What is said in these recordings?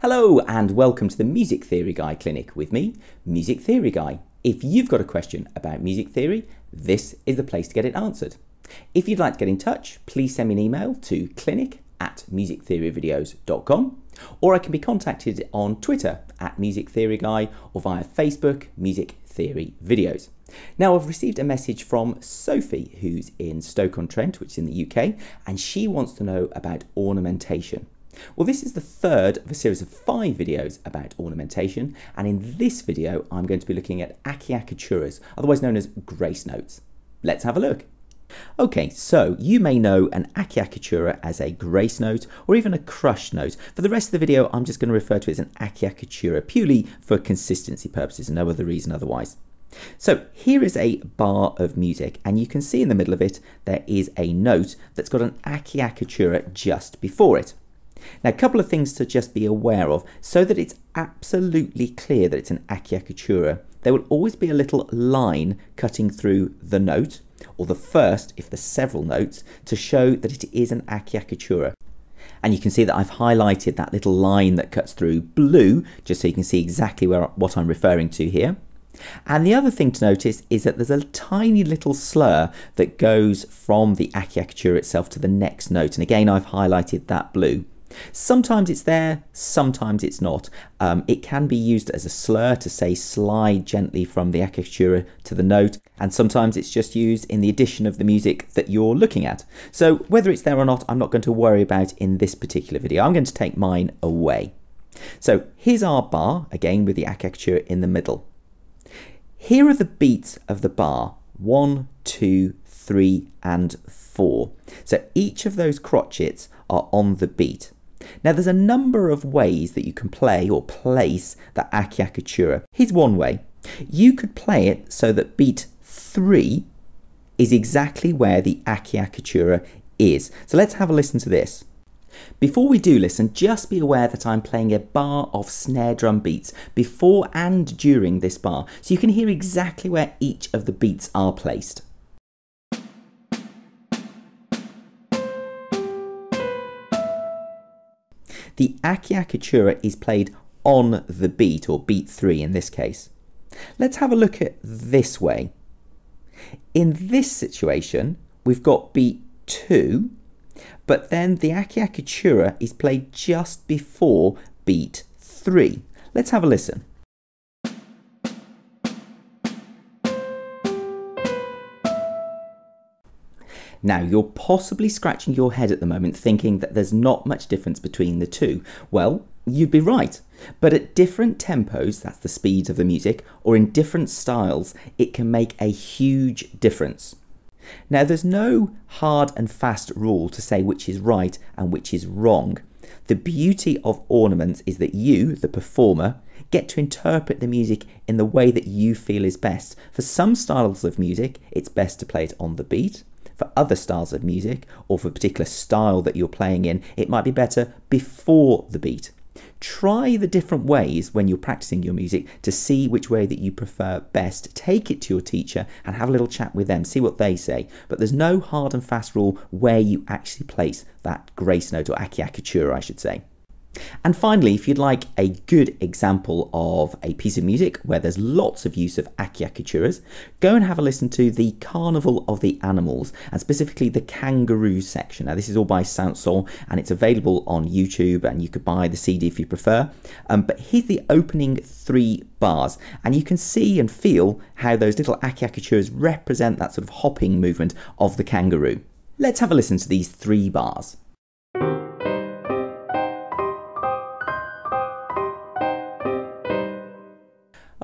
Hello and welcome to the Music Theory Guy clinic with me, Music Theory Guy. If you've got a question about music theory, this is the place to get it answered. If you'd like to get in touch, please send me an email to clinic@musictheoryvideos.com, or I can be contacted on Twitter @MusicTheoryGuy or via Facebook Music Theory Videos. Now, I've received a message from Sophie, who's in Stoke-on-Trent, which is in the UK, and she wants to know about ornamentation. Well, this is the third of a series of 5 videos about ornamentation, and in this video I'm going to be looking at acciaccaturas, otherwise known as grace notes. Let's have a look. Okay, so you may know an acciaccatura as a grace note or even a crush note. For the rest of the video, I'm just going to refer to it as an acciaccatura purely for consistency purposes, no other reason otherwise. So here is a bar of music, and you can see in the middle of it there is a note that's got an acciaccatura just before it. Now, a couple of things to just be aware of. So that it's absolutely clear that it's an acciaccatura, there will always be a little line cutting through the note, or the first if there's several notes, to show that it is an acciaccatura. And you can see that I've highlighted that little line that cuts through blue, just so you can see exactly what I'm referring to here. And the other thing to notice is that there's a tiny little slur that goes from the acciaccatura itself to the next note, and again I've highlighted that blue. Sometimes it's there, sometimes it's not. It can be used as a slur to say slide gently from the acciaccatura to the note, and sometimes it's just used in the addition of the music that you're looking at. So whether it's there or not, I'm not going to worry about in this particular video. I'm going to take mine away. So here's our bar, again with the acciaccatura in the middle. Here are the beats of the bar, 1, 2, 3 and 4. So each of those crotchets are on the beat. Now, there's a number of ways that you can play or place the acciaccatura. Here's one way. You could play it so that beat 3 is exactly where the acciaccatura is. So let's have a listen to this. Before we do listen, just be aware that I'm playing a bar of snare drum beats before and during this bar, so you can hear exactly where each of the beats are placed. The acciaccatura is played on the beat, or beat 3 in this case. Let's have a look at this way. In this situation, we've got beat 2, but then the acciaccatura is played just before beat 3. Let's have a listen. Now, you're possibly scratching your head at the moment thinking that there's not much difference between the two. Well, you'd be right, but at different tempos, that's the speed of the music, or in different styles, it can make a huge difference. Now, there's no hard and fast rule to say which is right and which is wrong. The beauty of ornaments is that you, the performer, get to interpret the music in the way that you feel is best. For some styles of music, it's best to play it on the beat. For other styles of music, or for a particular style that you're playing in, it might be better before the beat. Try the different ways when you're practicing your music to see which way that you prefer best. Take it to your teacher and have a little chat with them, see what they say. But there's no hard and fast rule where you actually place that grace note, or acciaccatura I should say. And finally, if you'd like a good example of a piece of music where there's lots of use of acciaccaturas, go and have a listen to the Carnival of the Animals, and specifically the kangaroo section. Now, this is all by Saint-Saëns, and it's available on YouTube, and you could buy the CD if you prefer. But here's the opening 3 bars, and you can see and feel how those little acciaccaturas represent that sort of hopping movement of the kangaroo. Let's have a listen to these 3 bars.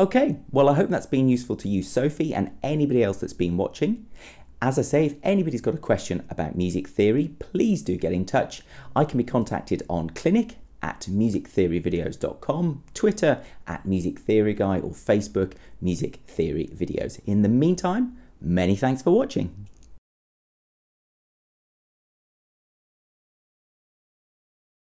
Okay, well, I hope that's been useful to you, Sophie, and anybody else that's been watching. As I say, if anybody's got a question about music theory, please do get in touch. I can be contacted on clinic@musictheoryvideos.com, Twitter @MusicTheoryGuy, or Facebook Music Theory Videos. In the meantime, many thanks for watching.